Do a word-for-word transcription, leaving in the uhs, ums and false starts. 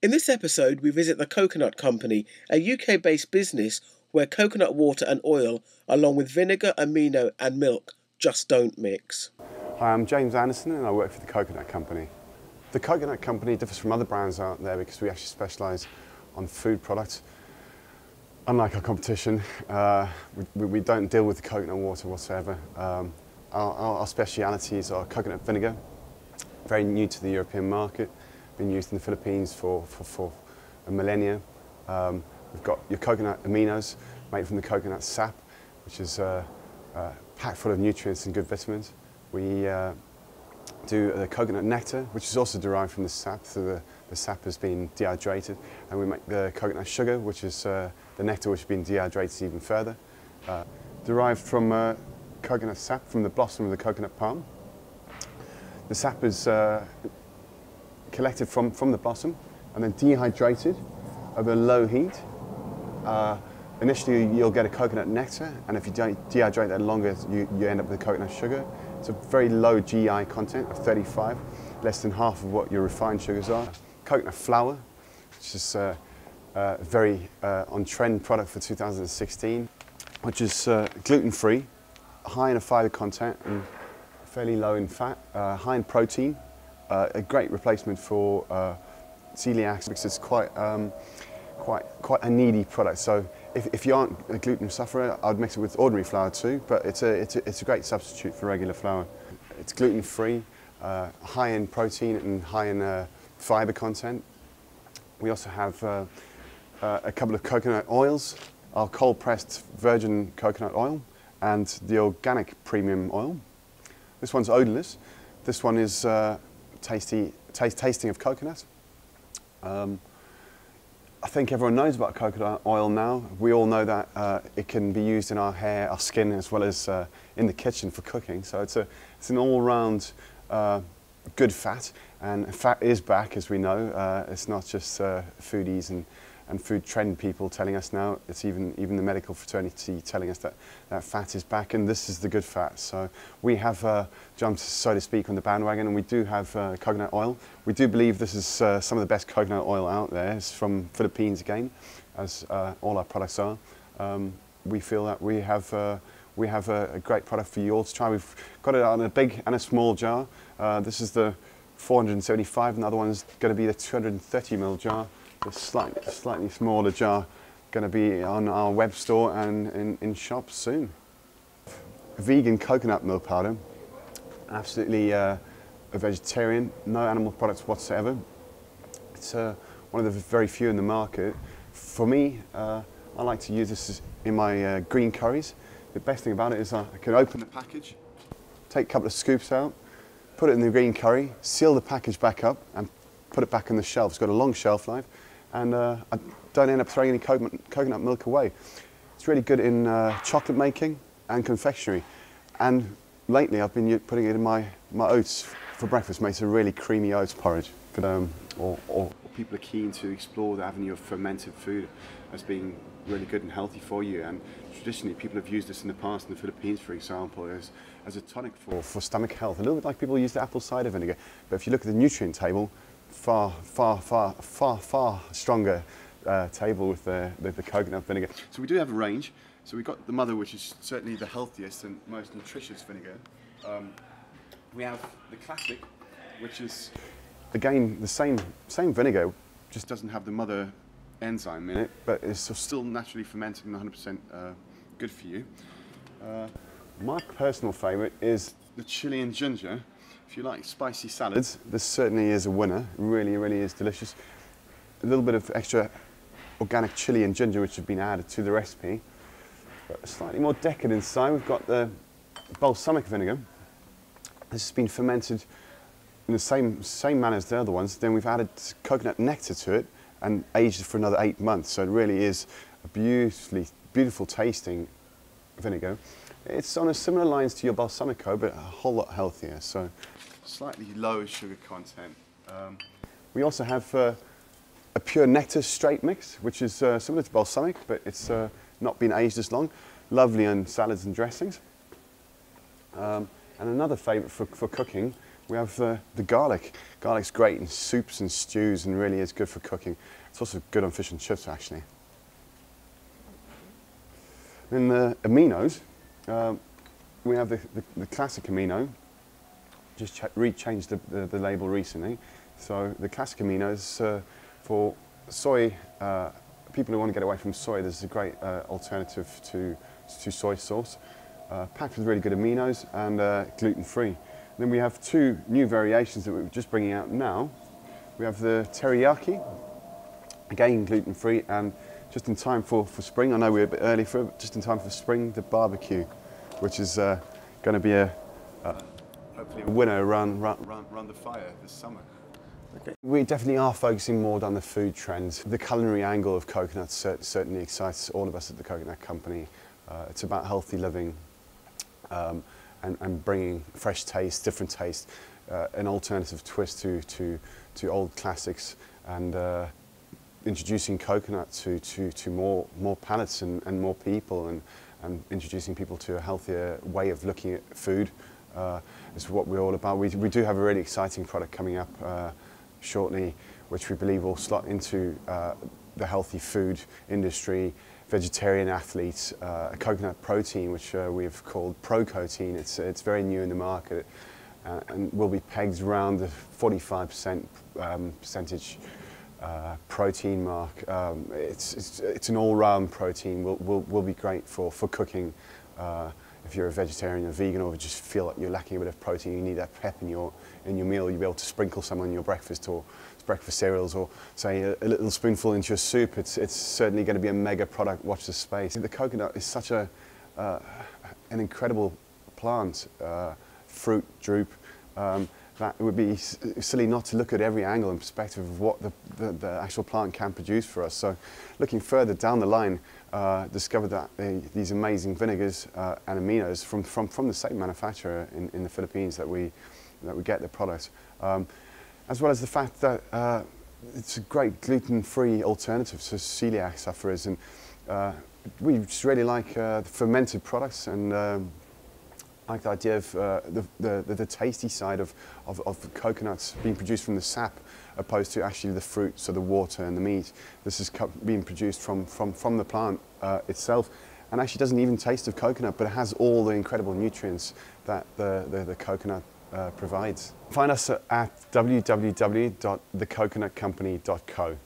In this episode, we visit The Coconut Company, a U K-based business where coconut water and oil, along with vinegar, amino and milk, just don't mix. Hi, I'm James Anderson and I work for The Coconut Company. The Coconut Company differs from other brands out there because we actually specialise on food products. Unlike our competition, uh, we, we don't deal with the coconut water whatsoever. Um, our, our specialities are coconut vinegar, very new to the European market, been used in the Philippines for, for, for a millennia. Um, we've got your coconut aminos made from the coconut sap, which is uh, uh, packed full of nutrients and good vitamins. We uh, do the coconut nectar, which is also derived from the sap, so the, the sap has been dehydrated, and we make the coconut sugar, which is uh, the nectar which has been dehydrated even further, uh, derived from uh, coconut sap, from the blossom of the coconut palm. The sap is uh, collected from, from the blossom and then dehydrated over low heat. Uh, initially you'll get a coconut nectar, and if you don't dehydrate that longer, you, you end up with coconut sugar. It's a very low G I content of thirty-five, less than half of what your refined sugars are. Coconut flour, which is a uh, uh, very uh, on-trend product for two thousand sixteen, which is uh, gluten-free, high in a fibre content and fairly low in fat, uh, high in protein, uh, a great replacement for uh, celiac, because it's quite, um, quite, quite a needy product. So If, if you aren't a gluten sufferer, I'd mix it with ordinary flour too, but it's a, it's a, it's a great substitute for regular flour. It's gluten-free, uh, high in protein and high in uh, fibre content. We also have uh, uh, a couple of coconut oils, our cold-pressed virgin coconut oil and the organic premium oil. This one's odourless. This one is uh, tasty, taste, tasting of coconut. Um, I think everyone knows about coconut oil now. We all know that uh, it can be used in our hair, our skin, as well as uh, in the kitchen for cooking. So it's, a, it's an all-round uh, good fat, and fat is back, as we know. Uh, it's not just uh, foodies and, and food trend people telling us now. It's even, even the medical fraternity telling us that, that fat is back, and this is the good fat. So we have uh, jumped, so to speak, on the bandwagon, and we do have uh, coconut oil. We do believe this is uh, some of the best coconut oil out there. It's from Philippines again, as uh, all our products are. Um, we feel that we have, uh, we have a, a great product for you all to try. We've got it in a big and a small jar. Uh, this is the four hundred seventy-five, and the other one's gonna be the two hundred thirty milliliter jar. The slight, slightly smaller jar going to be on our web store and in, in shops soon. Vegan coconut milk powder, absolutely uh, a vegetarian, no animal products whatsoever. It's uh, one of the very few in the market. For me, uh, I like to use this in my uh, green curries. The best thing about it is I can open the package, take a couple of scoops out, put it in the green curry, seal the package back up and put it back on the shelf. It's got a long shelf life, and uh, I don't end up throwing any coconut milk away. It's really good in uh, chocolate making and confectionery, and lately I've been putting it in my, my oats for breakfast. It makes a really creamy oats porridge. Um, or, or people are keen to explore the avenue of fermented food as being really good and healthy for you, and traditionally people have used this in the past in the Philippines, for example, as, as a tonic for, for stomach health, a little bit like people use the apple cider vinegar. But if you look at the nutrient table, far, far, far, far, far stronger uh, table with the, the, the coconut vinegar. So we do have a range. So we've got the mother, which is certainly the healthiest and most nutritious vinegar. Um, we have the classic, which is, again, the same, same vinegar, just doesn't have the mother enzyme in it, but it's still naturally fermented and one hundred percent uh, good for you. Uh, my personal favorite is the chili and ginger. If you like spicy salads, this certainly is a winner. Really, really is delicious. A little bit of extra organic chili and ginger, which have been added to the recipe. But slightly more decadent side, we've got the balsamic vinegar. This has been fermented in the same, same manner as the other ones. Then we've added coconut nectar to it and aged it for another eight months. So it really is a beautifully, beautiful tasting vinegar. It's on a similar lines to your balsamico, but a whole lot healthier. So slightly lower sugar content. Um, we also have uh, a pure nectar straight mix, which is uh, similar to balsamic, but it's uh, not been aged as long. Lovely on salads and dressings. Um, and another favorite for, for cooking, we have uh, the garlic. Garlic's great in soups and stews and really is good for cooking. It's also good on fish and chips, actually. In the aminos, uh, we have the, the, the classic amino. Just re-changed the, the, the label recently. So the classic amino is uh, for soy. Uh, people who want to get away from soy, this is a great uh, alternative to, to soy sauce. Uh, packed with really good aminos and uh, gluten-free. Then we have two new variations that we're just bringing out now. We have the teriyaki, again gluten-free, and just in time for, for spring, I know we're a bit early for it, but just in time for spring, the barbecue, which is uh, going to be a, uh, hopefully a winner around, around, around the fire this summer. Okay. We definitely are focusing more on the food trends. The culinary angle of coconuts certainly excites all of us at the Coconut Company. Uh, it's about healthy living um, and, and bringing fresh taste, different taste, uh, an alternative twist to, to, to old classics, and uh, introducing coconut to, to, to more, more palates and, and more people, and, and introducing people to a healthier way of looking at food uh, is what we're all about. We, we do have a really exciting product coming up uh, shortly, which we believe will slot into uh, the healthy food industry, vegetarian athletes, uh, a coconut protein, which uh, we've called Procotein. It's, it's very new in the market uh, and will be pegged around the forty-five percent um, percentage uh, protein mark. Um, it's, it's, it's an all-round protein, will, will, will be great for, for cooking. Uh, if you're a vegetarian or vegan, or just feel like you're lacking a bit of protein, you need that pep in your, in your meal, you'll be able to sprinkle some on your breakfast or breakfast cereals, or say a, a little spoonful into your soup. It's, it's certainly going to be a mega product. Watch this space. The coconut is such a, uh, an incredible plant, uh, fruit, droop, um, that it would be silly not to look at every angle and perspective of what the, the, the actual plant can produce for us. So looking further down the line, uh, discovered that uh, these amazing vinegars uh, and aminos from, from, from the same manufacturer in, in the Philippines that we, that we get the product. Um, as well as the fact that uh, it's a great gluten-free alternative to celiac sufferers, and uh, we just really like uh, the fermented products, and um, like the idea of uh, the, the, the tasty side of, of, of coconuts being produced from the sap, opposed to actually the fruit, so the water and the meat. This is being produced from, from, from the plant uh, itself, and actually doesn't even taste of coconut, but it has all the incredible nutrients that the, the, the coconut Uh, provides. Find us at w w w dot the coconut company dot co.